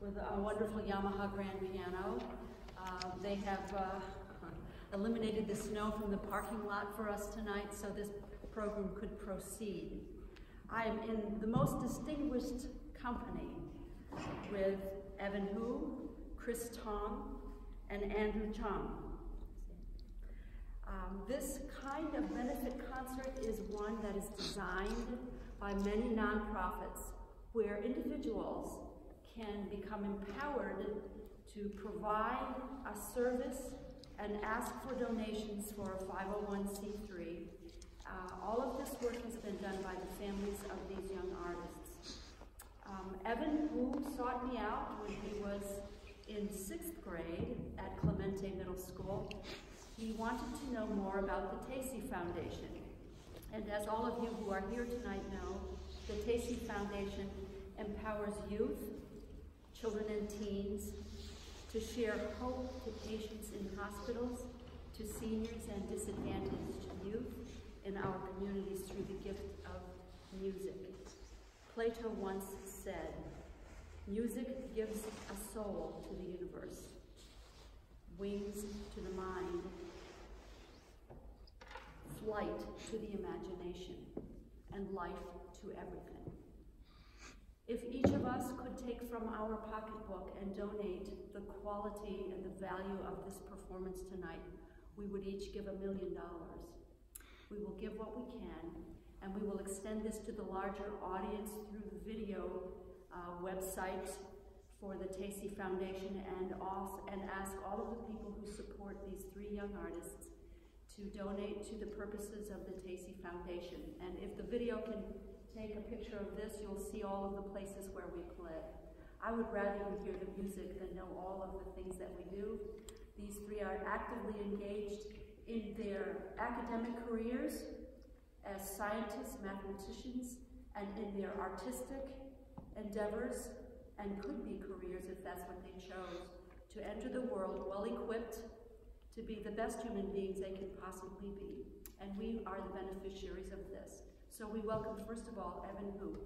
with a wonderful Yamaha grand piano. They have eliminated the snow from the parking lot for us tonight, so this program could proceed. I am in the most distinguished company with Evan Hu, Chris Tong, and Andrew Chung. This kind of benefit concert is one that is designed by many nonprofits where individuals can become empowered to provide a service and ask for donations for a 501c3. All of this work has been done by the families of these young artists. Evan Hu sought me out when he was in 6th grade at Clemente Middle School. He wanted to know more about the Tacy Foundation. And as all of you who are here tonight know, the Tacy Foundation empowers youth, children and teens, to share hope to patients in hospitals, to seniors and disadvantaged youth in our communities through the gift of music. Plato once said, "Music gives a soul to the universe, wings to the mind, flight to the imagination, and life to everything." If each of us could take from our pocketbook and donate the quality and the value of this performance tonight, we would each give $1 million. We will give what we can, and we will extend this to the larger audience through the video website for the Tacy Foundation, and ask all of the people who support these three young artists to donate to the purposes of the Tacy Foundation. And if the video can take a picture of this, you'll see all of the places where we play. I would rather you hear the music than know all of the things that we do. These three are actively engaged in their academic careers as scientists, mathematicians, and in their artistic endeavors, and could be careers if that's what they chose, to enter the world well-equipped to be the best human beings they can possibly be. And we are the beneficiaries of this. So we welcome, first of all, Evan Hu.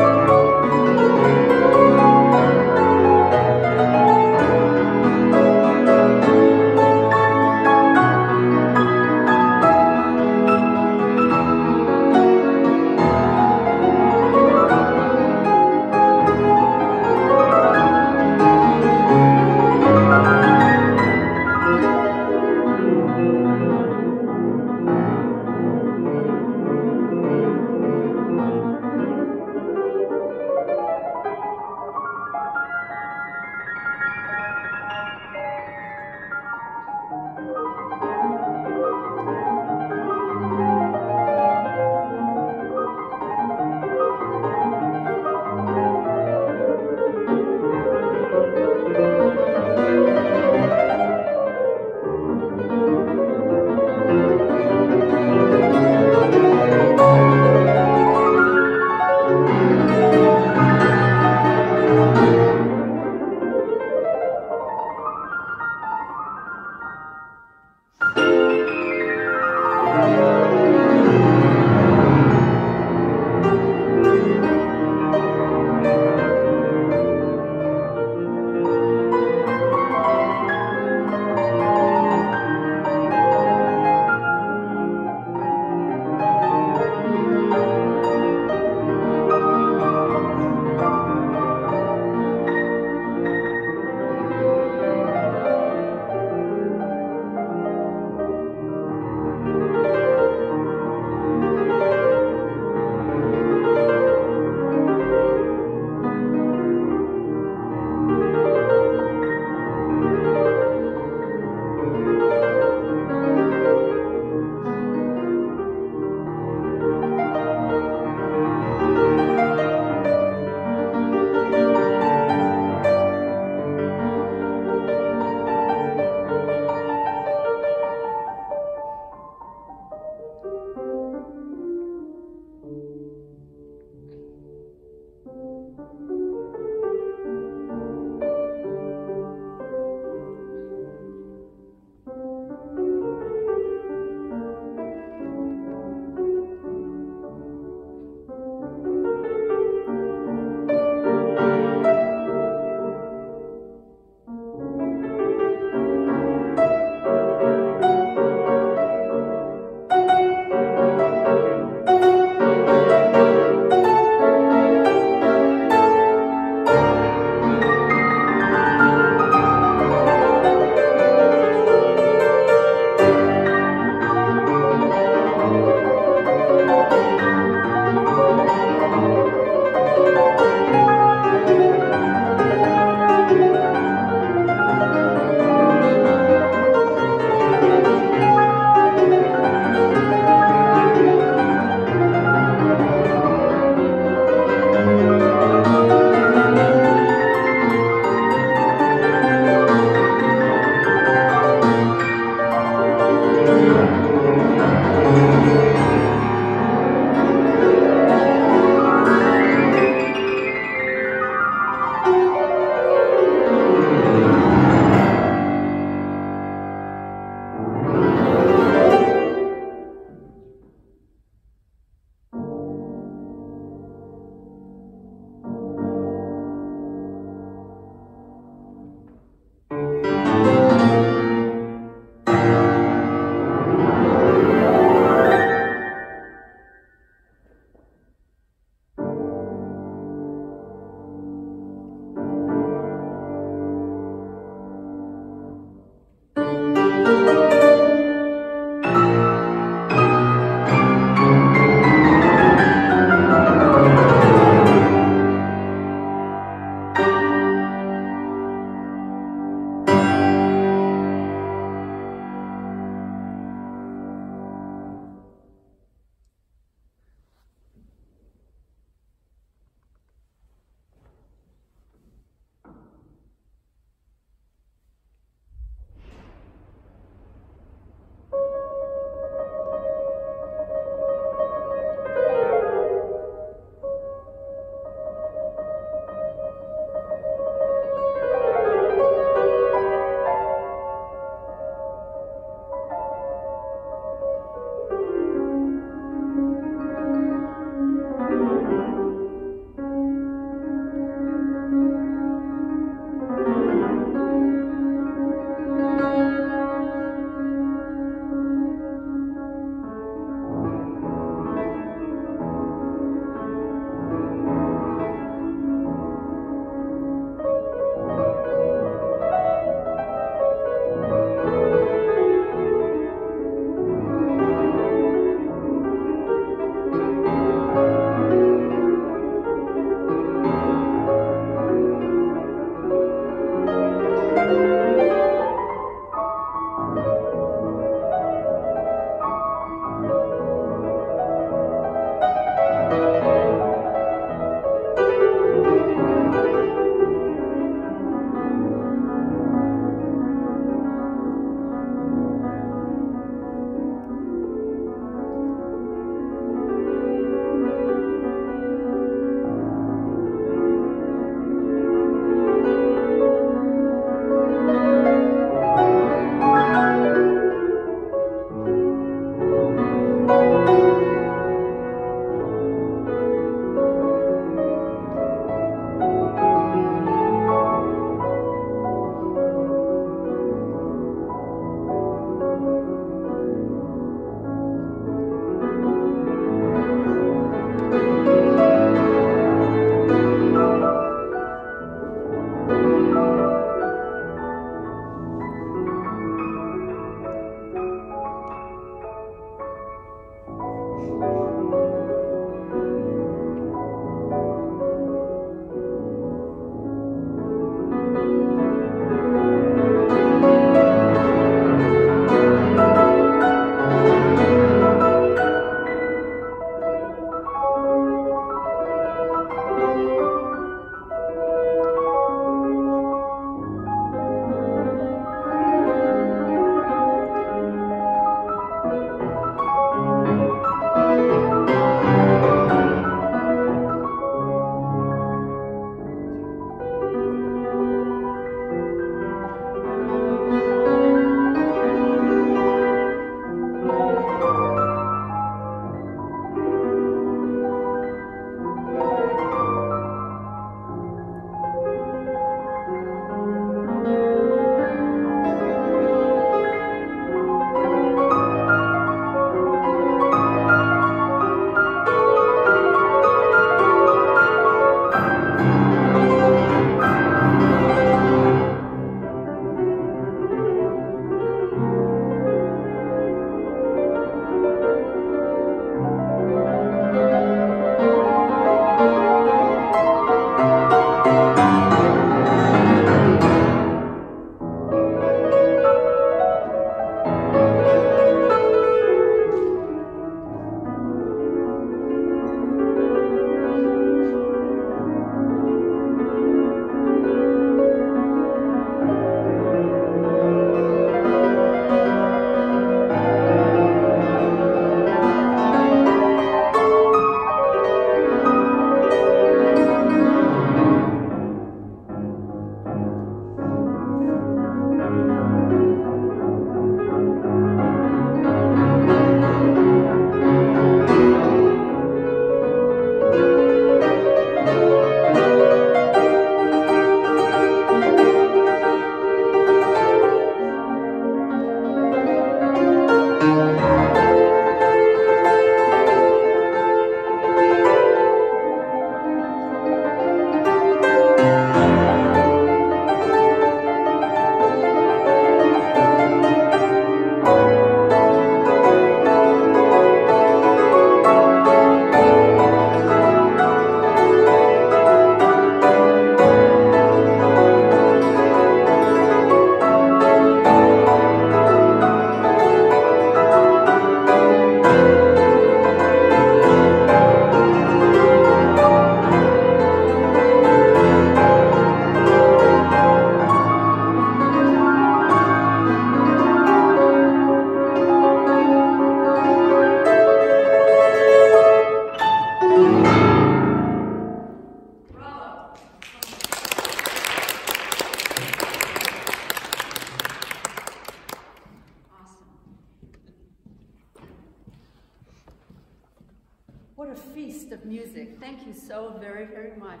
with music. Thank you so very, very much.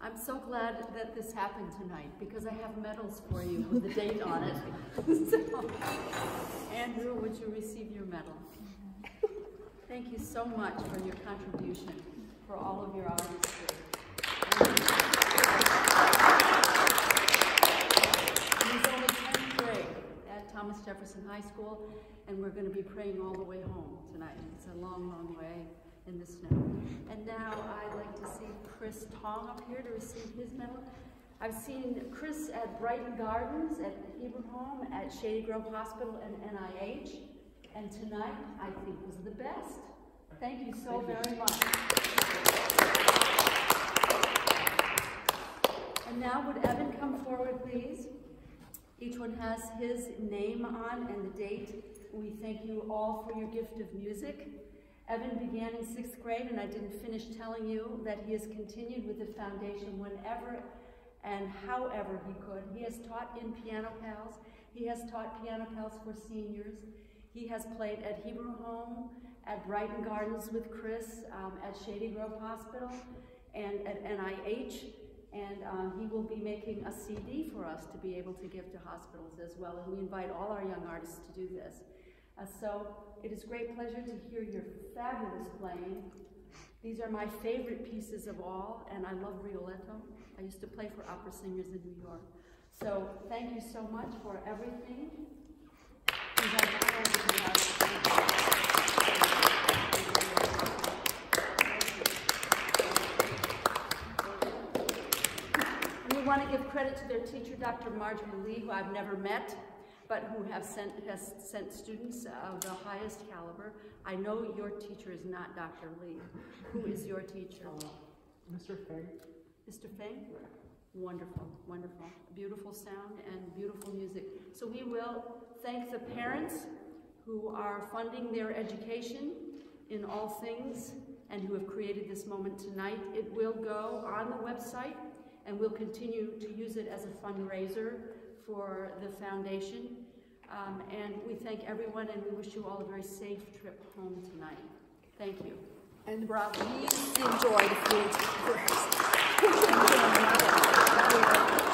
I'm so glad that this happened tonight because I have medals for you with the date on it. So, Andrew, would you receive your medal? Thank you so much for your contribution, for all of your hours here. He's only 10th grade at Thomas Jefferson High School, and we're going to be praying all the way home tonight. It's a long, long way in the snow. And now I'd like to see Chris Tong up here to receive his medal. I've seen Chris at Brighton Gardens, at Hebrew Home, at Shady Grove Hospital, and NIH. And tonight, I think, was the best. Thank you so very much. And now, would Evan come forward, please? Each one has his name on and the date. We thank you all for your gift of music. Evan began in 6th grade, and I didn't finish telling you that he has continued with the foundation whenever and however he could. He has taught in Piano Pals. He has taught Piano Pals for seniors. He has played at Hebrew Home, at Brighton Gardens with Chris, at Shady Grove Hospital, and at NIH. And he will be making a CD for us to be able to give to hospitals as well. And we invite all our young artists to do this. So it is a great pleasure to hear your fabulous playing. These are my favorite pieces of all, and I love Rioletto. I used to play for opera singers in New York. So thank you so much for everything. We want to give credit to their teacher, Dr. Marjorie Lee, who I've never met, but who has sent students of the highest caliber. I know your teacher is not Dr. Lee. Who is your teacher? Mr. Fay. Mr. Fay? Wonderful, wonderful. Beautiful sound and beautiful music. So we will thank the parents who are funding their education in all things and who have created this moment tonight. It will go on the website, and we'll continue to use it as a fundraiser for the foundation. And we thank everyone, and we wish you all a very safe trip home tonight. Thank you. And bravo. Please enjoy the food first.